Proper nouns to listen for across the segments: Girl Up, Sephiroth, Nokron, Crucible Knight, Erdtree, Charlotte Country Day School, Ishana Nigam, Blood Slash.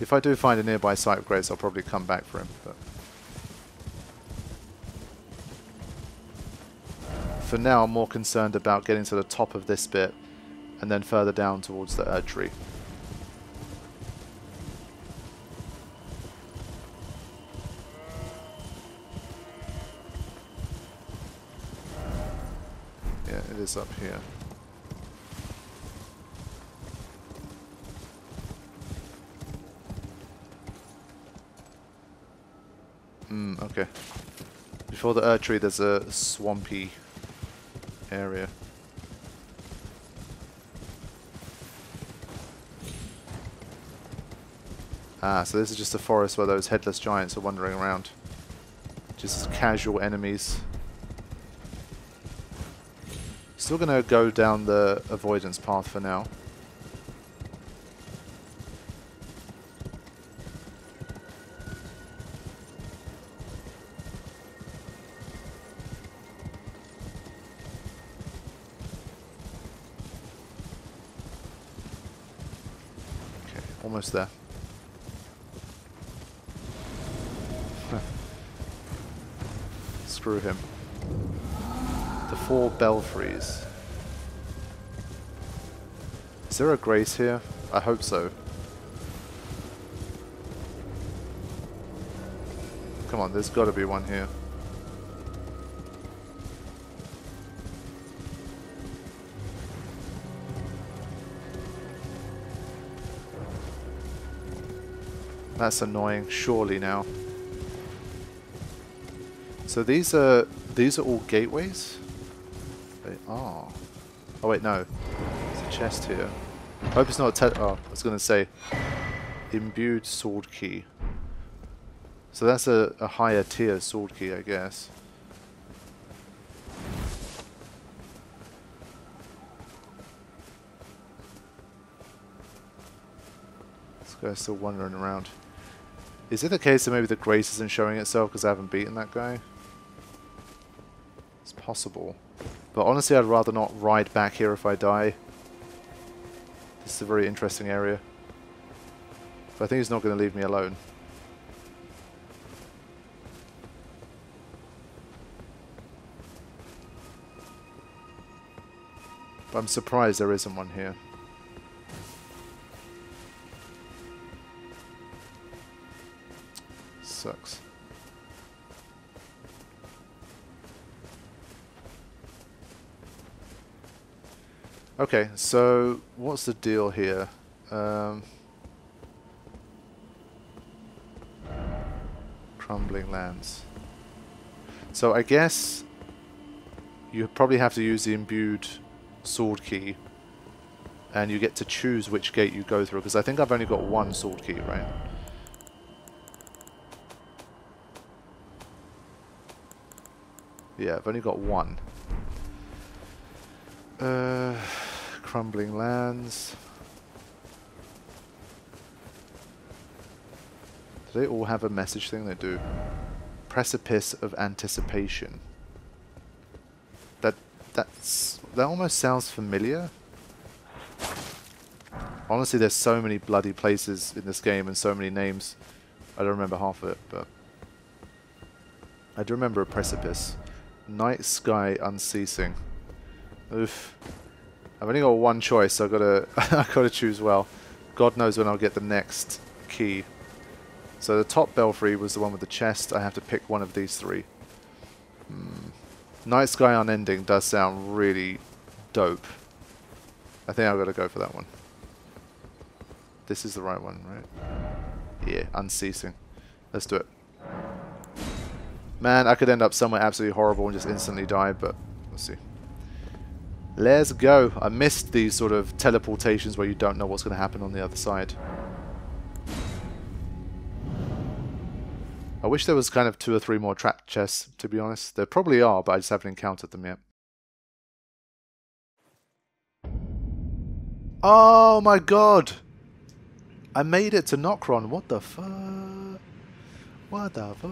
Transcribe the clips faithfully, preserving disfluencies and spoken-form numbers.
If I do find a nearby site of grace, I'll probably come back for him. But for now, I'm more concerned about getting to the top of this bit and then further down towards the Erdtree. Yeah, it is up here. Hmm, okay. Before the Erdtree, there's a swampy area. Ah, so this is just a forest where those headless giants are wandering around. Just as casual enemies. Still gonna go down the avoidance path for now. Almost there. Screw him. The four belfries. Is there a grace here? I hope so. Come on, there's got to be one here. That's annoying, surely now. So these are these are all gateways? They are. Oh wait, no. There's a chest here. I hope it's not a te- oh, I was gonna say imbued sword key. So that's a, a higher tier sword key, I guess. This guy's still wandering around. Is it the case that maybe the grace isn't showing itself because I haven't beaten that guy? It's possible. But honestly, I'd rather not ride back here if I die. This is a very interesting area. But I think he's not going to leave me alone. But I'm surprised there isn't one here. Sucks. Okay, so what's the deal here? Um, crumbling lands. So I guess you probably have to use the imbued sword key, and you get to choose which gate you go through, because I think I've only got one sword key, right? Yeah, I've only got one. Uh, crumbling lands. Do they all have a message thing? They do. Precipice of anticipation. That that's that almost sounds familiar. Honestly, there's so many bloody places in this game and so many names. I don't remember half of it, but I do remember a precipice. Night sky unceasing. Oof. I've only got one choice, so I've got to I've got to choose well. God knows when I'll get the next key. So the top belfry was the one with the chest. I have to pick one of these three. Hmm. Night sky unending does sound really dope. I think I've got to go for that one. This is the right one, right? Yeah, unceasing. Let's do it. Man, I could end up somewhere absolutely horrible and just instantly die, but let's see. Let's go. I missed these sort of teleportations where you don't know what's going to happen on the other side. I wish there was kind of two or three more trap chests, to be honest. There probably are, but I just haven't encountered them yet. Oh my god! I made it to Nokron. What the fuck? What the fuck?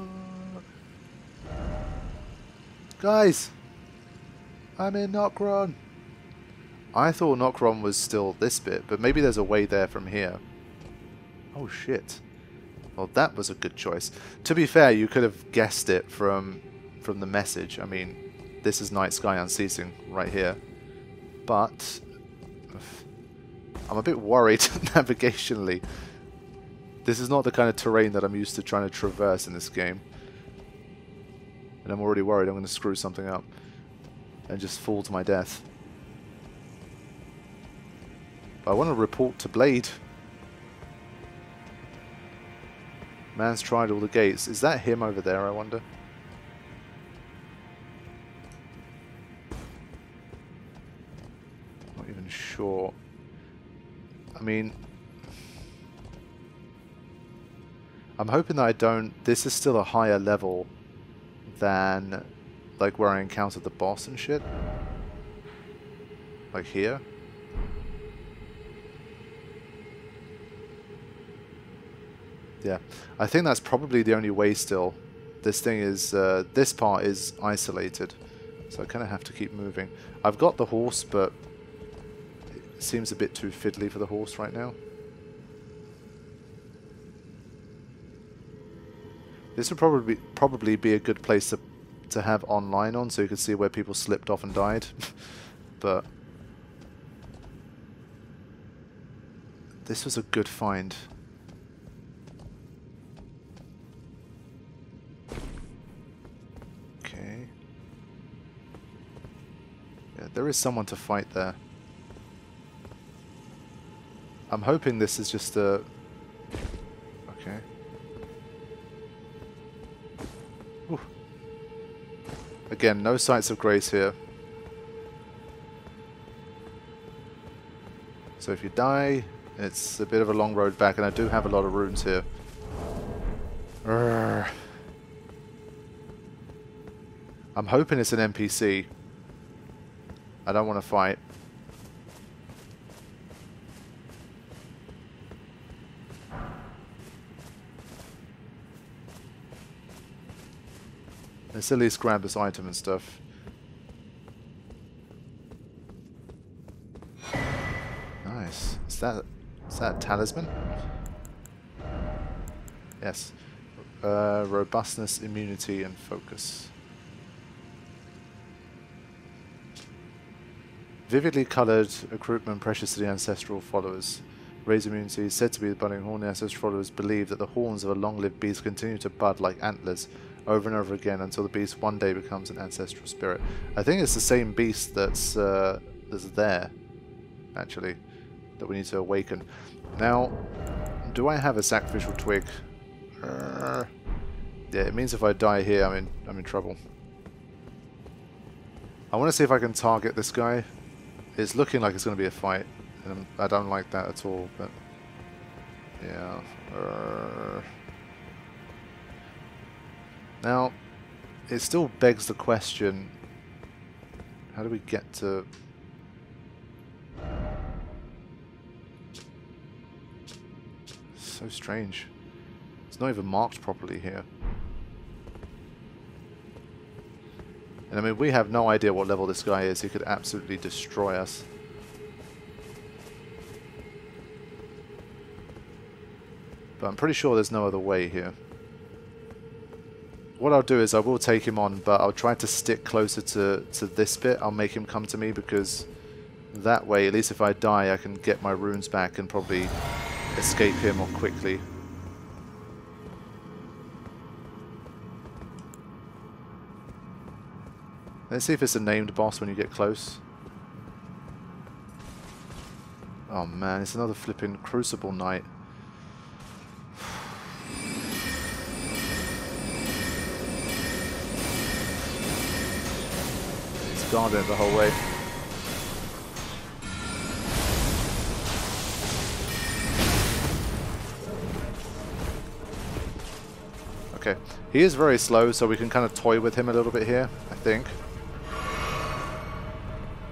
Guys, I'm in Nokron. I thought Nokron was still this bit, but maybe there's a way there from here. Oh, shit. Well, that was a good choice. To be fair, you could have guessed it from from the message. I mean, this is Night Sky Unceasing right here. But I'm a bit worried navigationally. This is not the kind of terrain that I'm used to trying to traverse in this game. And I'm already worried I'm going to screw something up and just fall to my death. But I want to report to Blade. Man's tried all the gates. Is that him over there, I wonder? Not even sure. I mean, I'm hoping that I don't... This is still a higher level than, like, where I encountered the boss and shit. Like here. Yeah, I think that's probably the only way still. This thing is, uh, this part is isolated, so I kind of have to keep moving. I've got the horse, but it seems a bit too fiddly for the horse right now. This would probably probably be a good place to, to have online on, so you can see where people slipped off and died. But this was a good find. There is someone to fight there. I'm hoping this is just a... Okay. Ooh. Again, no sights of grace here. So if you die, it's a bit of a long road back, and I do have a lot of runes here. Urgh. I'm hoping it's an N P C. I don't want to fight. Let's at least grab this item and stuff. Nice. Is that, is that a talisman? Yes. Uh, robustness, immunity, and focus. Vividly coloured recruitment precious to the ancestral followers. Raise immunity is said to be the budding horn. The ancestral followers believe that the horns of a long-lived beast continue to bud like antlers over and over again until the beast one day becomes an ancestral spirit. I think it's the same beast that's, uh, that's there, actually, that we need to awaken. Now, do I have a sacrificial twig? Uh, yeah, it means if I die here, I'm in, I'm in trouble. I want to see if I can target this guy. It's looking like it's going to be a fight, and I don't like that at all, but... Yeah... Uh, now, it still begs the question... How do we get to... So strange. It's not even marked properly here. And I mean, we have no idea what level this guy is. He could absolutely destroy us. But I'm pretty sure there's no other way here. What I'll do is I will take him on, but I'll try to stick closer to, to this bit. I'll make him come to me, because that way, at least if I die, I can get my runes back and probably escape him more quickly. Let's see if it's a named boss when you get close. Oh man, it's another flipping Crucible Knight. It's guarded the whole way. Okay, he is very slow, so we can kind of toy with him a little bit here, I think.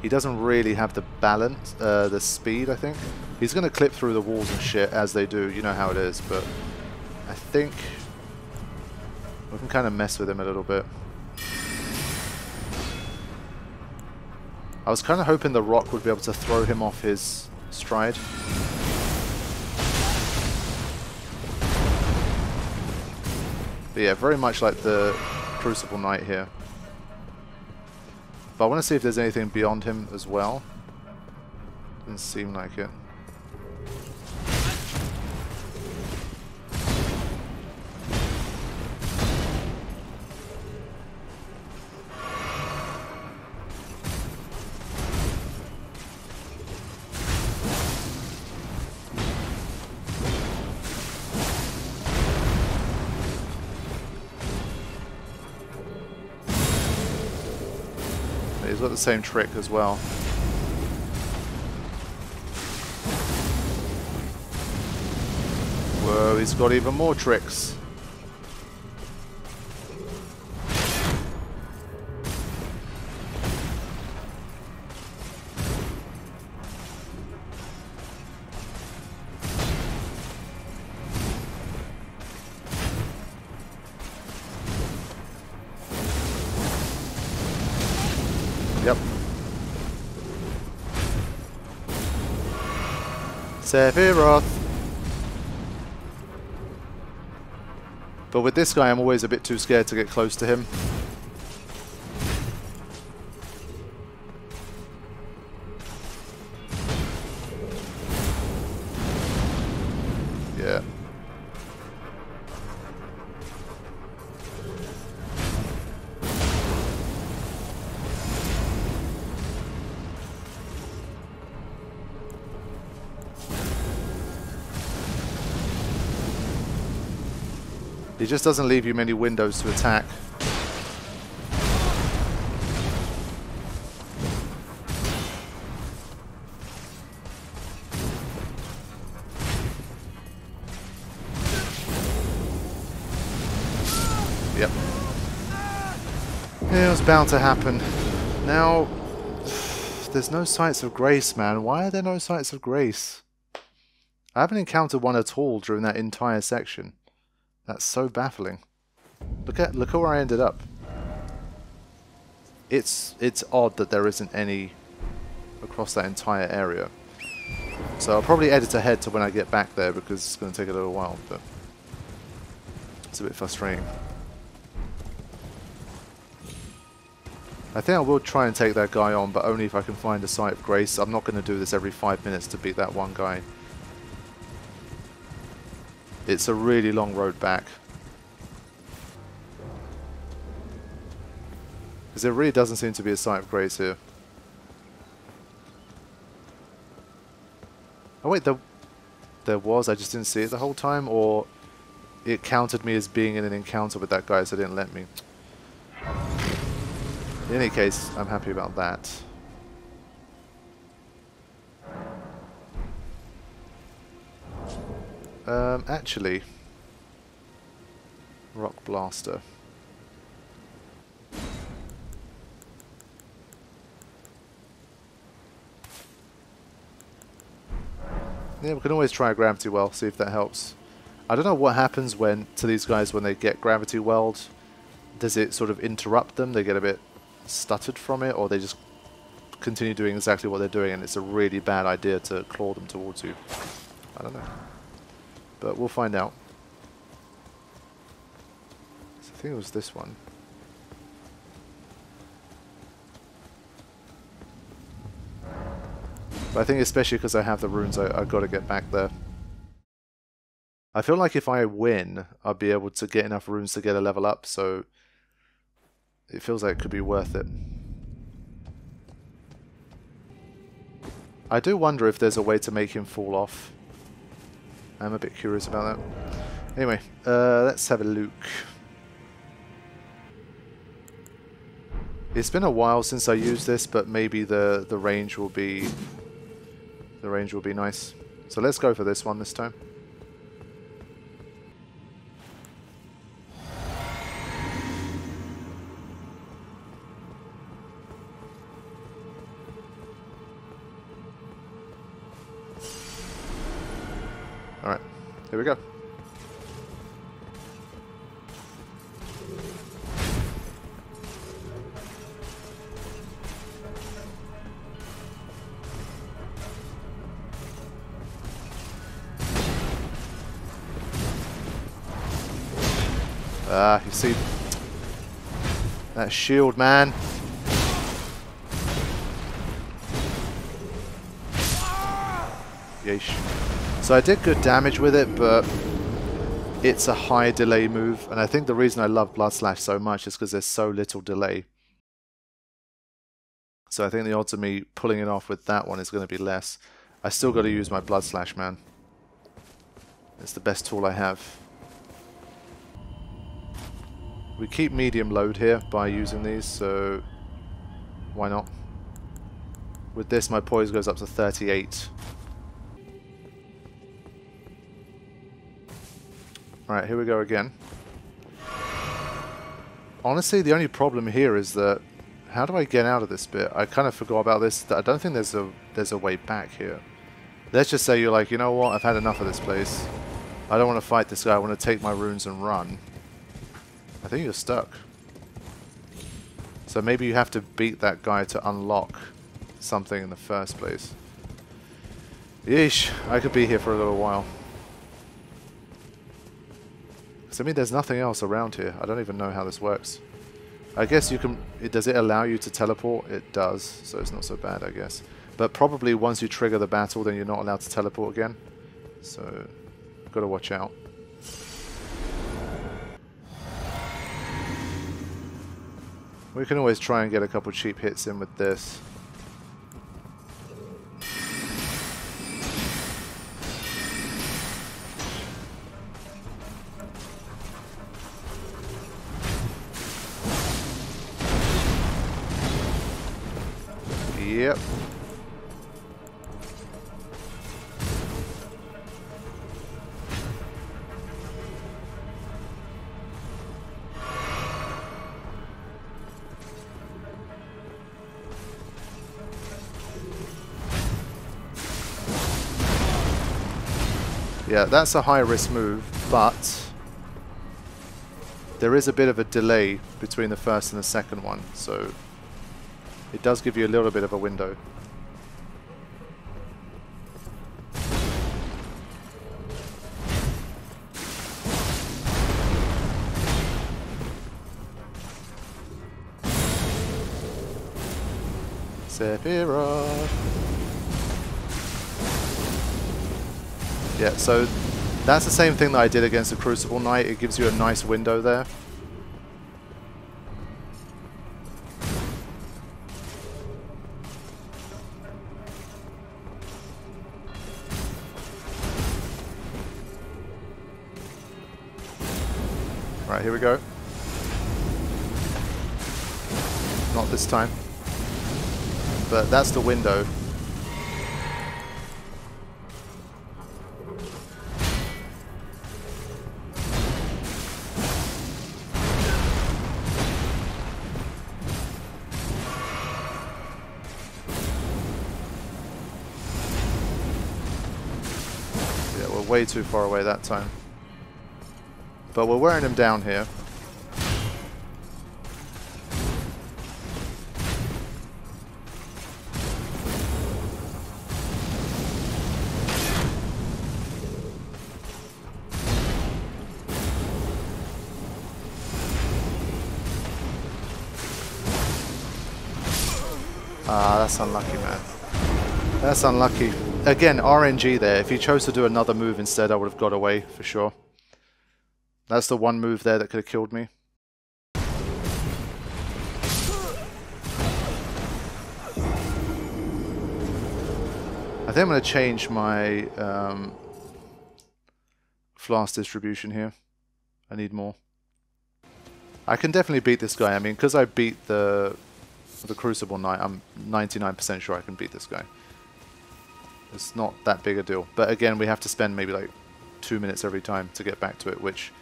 He doesn't really have the balance, uh, the speed, I think. He's going to clip through the walls and shit, as they do. You know how it is, but I think we can kind of mess with him a little bit. I was kind of hoping the rock would be able to throw him off his stride. But yeah, very much like the Crucible Knight here. But I want to see if there's anything beyond him as well. Didn't seem like it. He's got the same trick as well. Whoa, he's got even more tricks. Sephiroth. But with this guy, I'm always a bit too scared to get close to him. Yeah. He just doesn't leave you many windows to attack. Yep. Yeah, it was bound to happen. Now, there's no sights of grace, man. Why are there no sights of grace? I haven't encountered one at all during that entire section. That's so baffling. Look at look at where I ended up. It's it's odd that there isn't any across that entire area. So I'll probably edit ahead to when I get back there because it's going to take a little while. But it's a bit frustrating. I think I will try and take that guy on, but only if I can find a site of grace. I'm not going to do this every five minutes to beat that one guy. It's a really long road back. Because there really doesn't seem to be a sight of grace here. Oh wait, there, there was, I just didn't see it the whole time, or it counted me as being in an encounter with that guy, so it didn't let me. In any case, I'm happy about that. Um, actually, Rock Blaster. Yeah, we can always try a gravity well, see if that helps. I don't know what happens when to these guys when they get gravity weld. Does it sort of interrupt them? They get a bit stuttered from it, or they just continue doing exactly what they're doing, and it's a really bad idea to claw them towards you. I don't know. But we'll find out. So I think it was this one. But I think especially because I have the runes, I, I've got to get back there. I feel like if I win, I'll be able to get enough runes to get a level up, so it feels like it could be worth it. I do wonder if there's a way to make him fall off. I'm a bit curious about that. Anyway, uh, let's have a look. It's been a while since I used this, but maybe the the range will be the range will be nice. So let's go for this one this time. Here we go. Ah, you see that shield, man. Yeesh. So I did good damage with it, but it's a high delay move, and I think the reason I love Blood Slash so much is because there's so little delay. So I think the odds of me pulling it off with that one is going to be less. I still got to use my Blood Slash, man. It's the best tool I have. We keep medium load here by using these, so why not? With this, my poise goes up to thirty-eight. Alright, here we go again. Honestly, the only problem here is that... how do I get out of this bit? I kind of forgot about this. I don't think there's a there's a way back here. Let's just say you're like, you know what? I've had enough of this place. I don't want to fight this guy. I want to take my runes and run. I think you're stuck. So maybe you have to beat that guy to unlock something in the first place. Yeesh. I could be here for a little while. I mean, there's nothing else around here. I don't even know how this works. I guess you can... It, does it allow you to teleport? It does, so it's not so bad, I guess. But probably once you trigger the battle, then you're not allowed to teleport again. So, gotta watch out. We can always try and get a couple cheap hits in with this. Yep. Yeah, that's a high risk move, but there is a bit of a delay between the first and the second one, so it does give you a little bit of a window. Sephiroth. Yeah, so that's the same thing that I did against the Crucible Knight. It gives you a nice window there. Right, here we go. Not this time. But that's the window. Yeah, we're way too far away that time. But we're wearing him down here. Ah, that's unlucky, man. That's unlucky. Again, R N G there. If he chose to do another move instead, I would have got away for sure. That's the one move there that could have killed me. I think I'm going to change my um, flask distribution here. I need more. I can definitely beat this guy. I mean, because I beat the the Crucible Knight, I'm ninety-nine percent sure I can beat this guy. It's not that big a deal. But again, we have to spend maybe like two minutes every time to get back to it, which...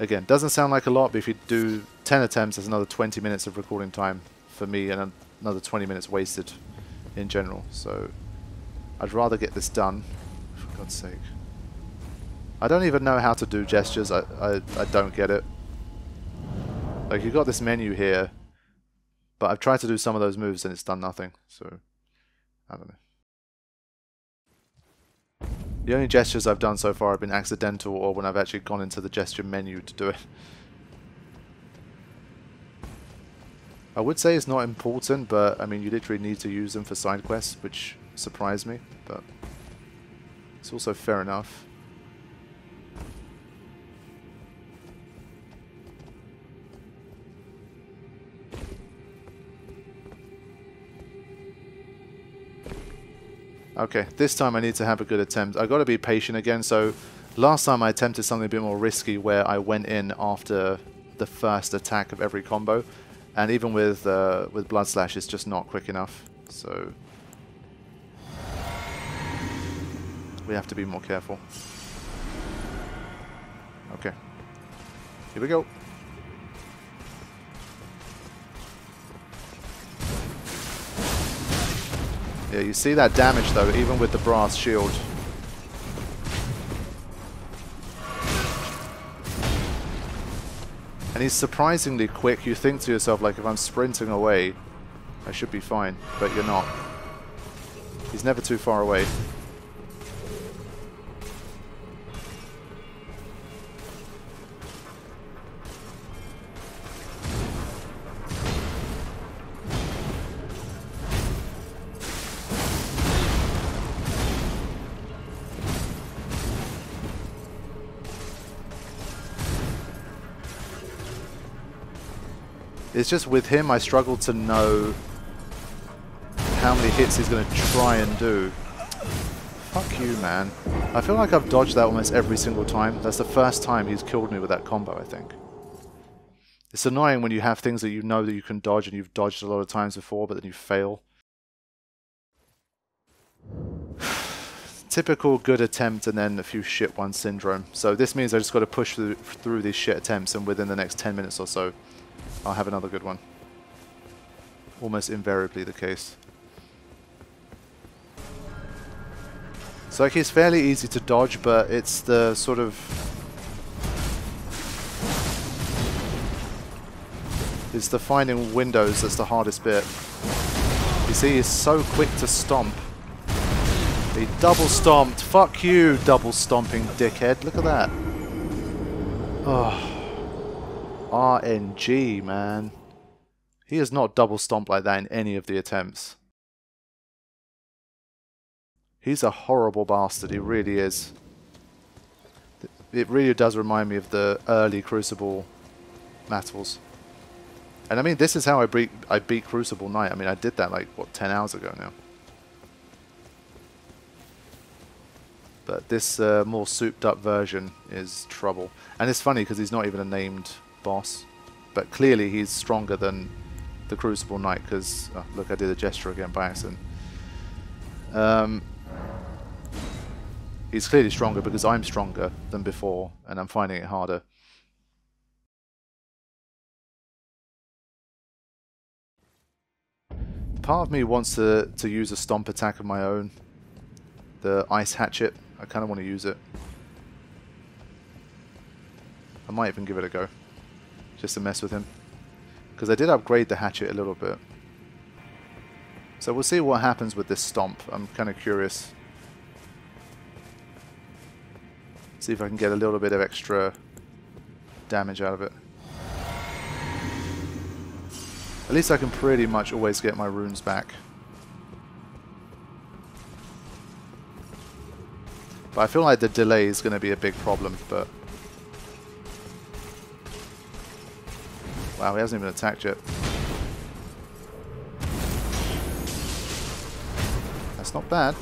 again, doesn't sound like a lot, but if you do ten attempts, there's another twenty minutes of recording time for me and another twenty minutes wasted in general. So I'd rather get this done, for God's sake. I don't even know how to do gestures. I, I, I don't get it. Like, you've got this menu here, but I've tried to do some of those moves and it's done nothing. So, I don't know. The only gestures I've done so far have been accidental or when I've actually gone into the gesture menu to do it. I would say it's not important, but I mean, you literally need to use them for side quests, which surprised me, but it's also fair enough. Okay, this time I need to have a good attempt. I've got to be patient again, so last time I attempted something a bit more risky where I went in after the first attack of every combo, and even with, uh, with Blood Slash, it's just not quick enough, so we have to be more careful. Okay, here we go. Yeah, you see that damage though, even with the brass shield. And he's surprisingly quick. You think to yourself, like, if I'm sprinting away, I should be fine, but you're not. He's never too far away. It's just with him, I struggle to know how many hits he's going to try and do. Fuck you, man. I feel like I've dodged that almost every single time. That's the first time he's killed me with that combo, I think. It's annoying when you have things that you know that you can dodge and you've dodged a lot of times before, but then you fail. Typical good attempt and then a few shit ones syndrome. So this means I just got to push through, through these shit attempts, and within the next ten minutes or so, I'll have another good one. Almost invariably the case. So like, it's fairly easy to dodge, but it's the sort of... It's the finding windows that's the hardest bit. You see, he's so quick to stomp. He double stomped. Fuck you, double stomping dickhead. Look at that. Oh. R N G, man. He has not double stomped like that in any of the attempts. He's a horrible bastard, he really is. It really does remind me of the early Crucible battles. And I mean, this is how I beat, I beat Crucible Knight. I mean, I did that like, what, ten hours ago now. But this uh, more souped up version is trouble. And it's funny because he's not even a named boss, but clearly he's stronger than the Crucible Knight, because oh, look, I did a gesture again by accident. Um, he's clearly stronger because I'm stronger than before and I'm finding it harder. Part of me wants to, to use a stomp attack of my own, the ice hatchet. I kind of want to use it. I might even give it a go, just to mess with him, because I did upgrade the hatchet a little bit. So we'll see what happens with this stomp. I'm kind of curious. See if I can get a little bit of extra damage out of it. At least I can pretty much always get my runes back. But I feel like the delay is going to be a big problem, but... Wow, he hasn't even attacked yet. That's not bad.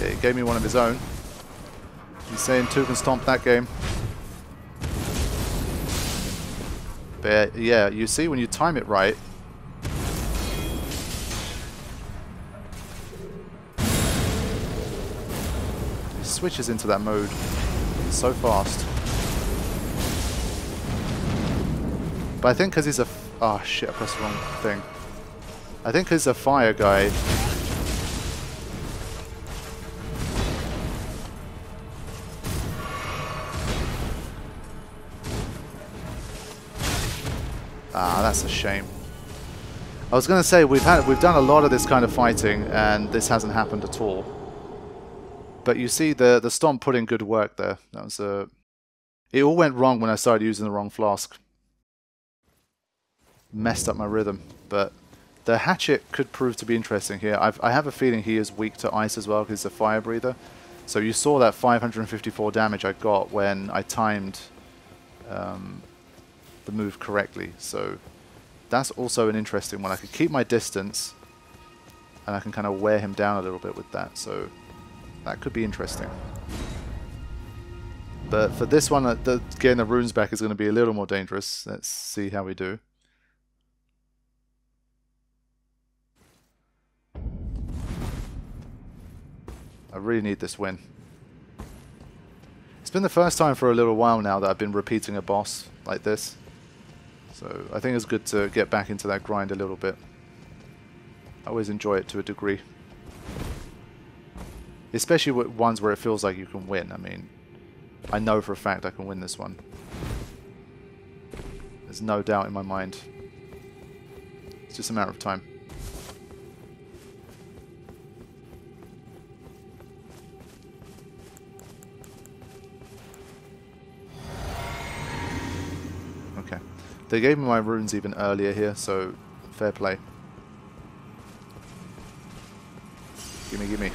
Yeah, he gave me one of his own. He's saying two can stomp that game. But yeah, you see, when you time it right, it switches into that mode so fast. But I think because he's a... Oh shit, I pressed the wrong thing. I think he's a fire guy. that's a shame. I was going to say we've had we've done a lot of this kind of fighting, and this hasn't happened at all. But you see, the the Stomp put in good work there. That was a. It all went wrong when I started using the wrong flask. Messed up my rhythm, but the hatchet could prove to be interesting here. I've, I have a feeling he is weak to ice as well because he's a fire breather. So you saw that five hundred fifty-four damage I got when I timed um, the move correctly. So that's also an interesting one. I can keep my distance and I can kind of wear him down a little bit with that. So that could be interesting. But for this one, the, getting the runes back is going to be a little more dangerous. Let's see how we do. I really need this win. It's been the first time for a little while now that I've been repeating a boss like this. So I think it's good to get back into that grind a little bit. I always enjoy it to a degree. Especially with ones where it feels like you can win. I mean, I know for a fact I can win this one. There's no doubt in my mind. It's just a matter of time. They gave me my runes even earlier here, so fair play. Gimme, gimme.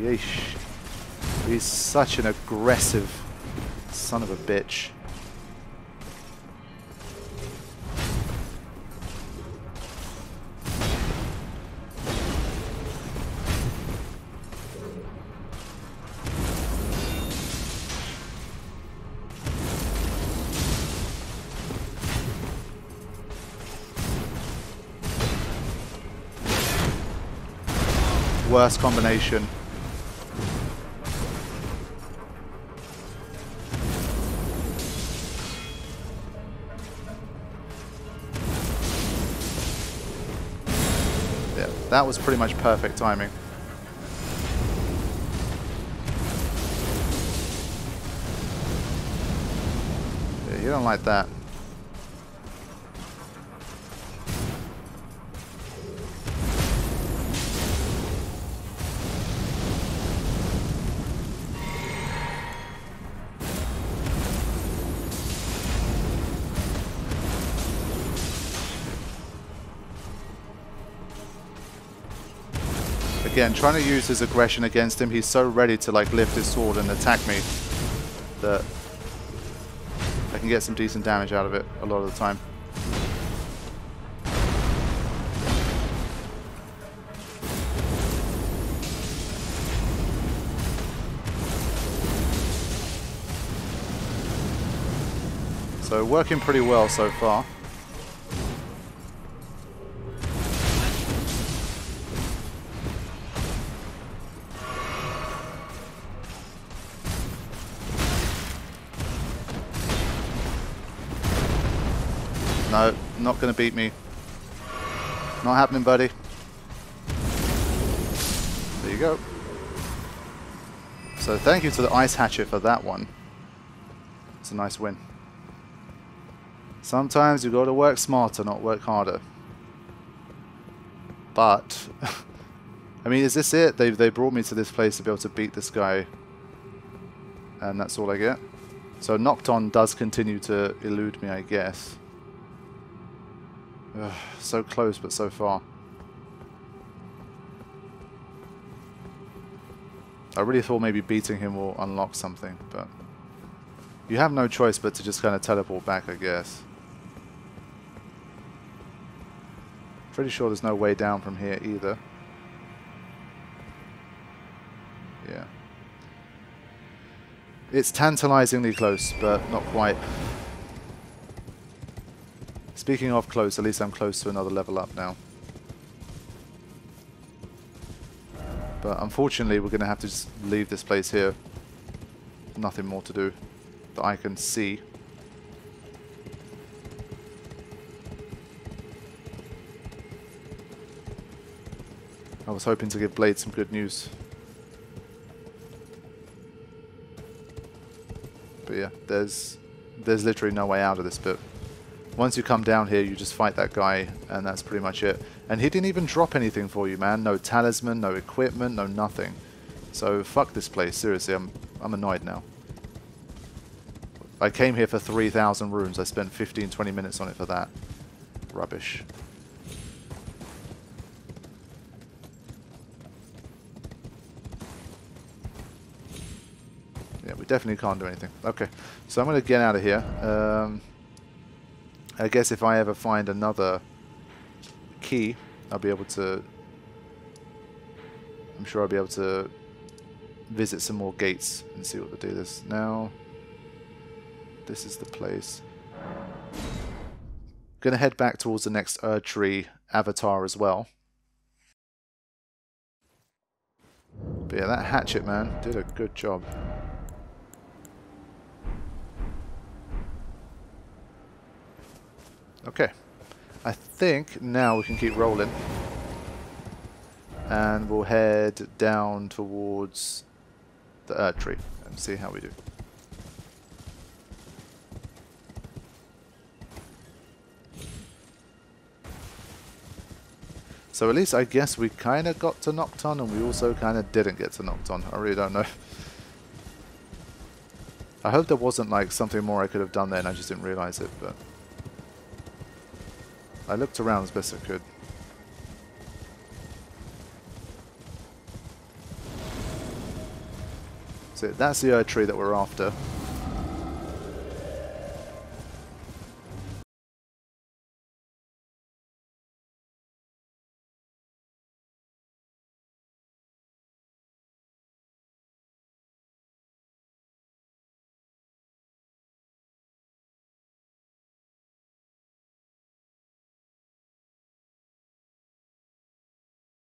Yeesh. He's such an aggressive son of a bitch. Worst combination. Yeah, that was pretty much perfect timing. Yeah, you don't like that. Again, trying to use his aggression against him, he's so ready to like lift his sword and attack me that I can get some decent damage out of it a lot of the time. So working pretty well so far. No, not going to beat me. Not happening, buddy. There you go. So thank you to the Ice Hatchet for that one. It's a nice win. Sometimes you've got to work smarter, not work harder. But, I mean, is this it? They, they brought me to this place to be able to beat this guy. And that's all I get. So Nokron does continue to elude me, I guess. Ugh, so close, but so far. I really thought maybe beating him will unlock something, but you have no choice but to just kind of teleport back, I guess. Pretty sure there's no way down from here either. Yeah. It's tantalizingly close, but not quite. Speaking of close, at least I'm close to another level up now. But unfortunately, we're going to have to just leave this place here. Nothing more to do that I can see. I was hoping to give Blade some good news. But yeah, there's there's literally no way out of this bit. Once you come down here, you just fight that guy, and that's pretty much it. And he didn't even drop anything for you, man. No talisman, no equipment, no nothing. So fuck this place. Seriously, I'm I'm annoyed now. I came here for three thousand runes. I spent fifteen, twenty minutes on it for that. Rubbish. Yeah, we definitely can't do anything. Okay, so I'm going to get out of here. Um, I guess if I ever find another key, I'll be able to... I'm sure I'll be able to visit some more gates and see what the deal is. Now... this is the place. Gonna head back towards the next Erdtree avatar as well. But yeah, that hatchet man did a good job. Okay. I think now we can keep rolling. And we'll head down towards the Erdtree and see how we do. So at least I guess we kind of got to Nokton, and we also kind of didn't get to Nokton. I really don't know. I hope there wasn't like something more I could have done there and I just didn't realise it, but... I looked around as best I could. So that's the Erdtree that we're after.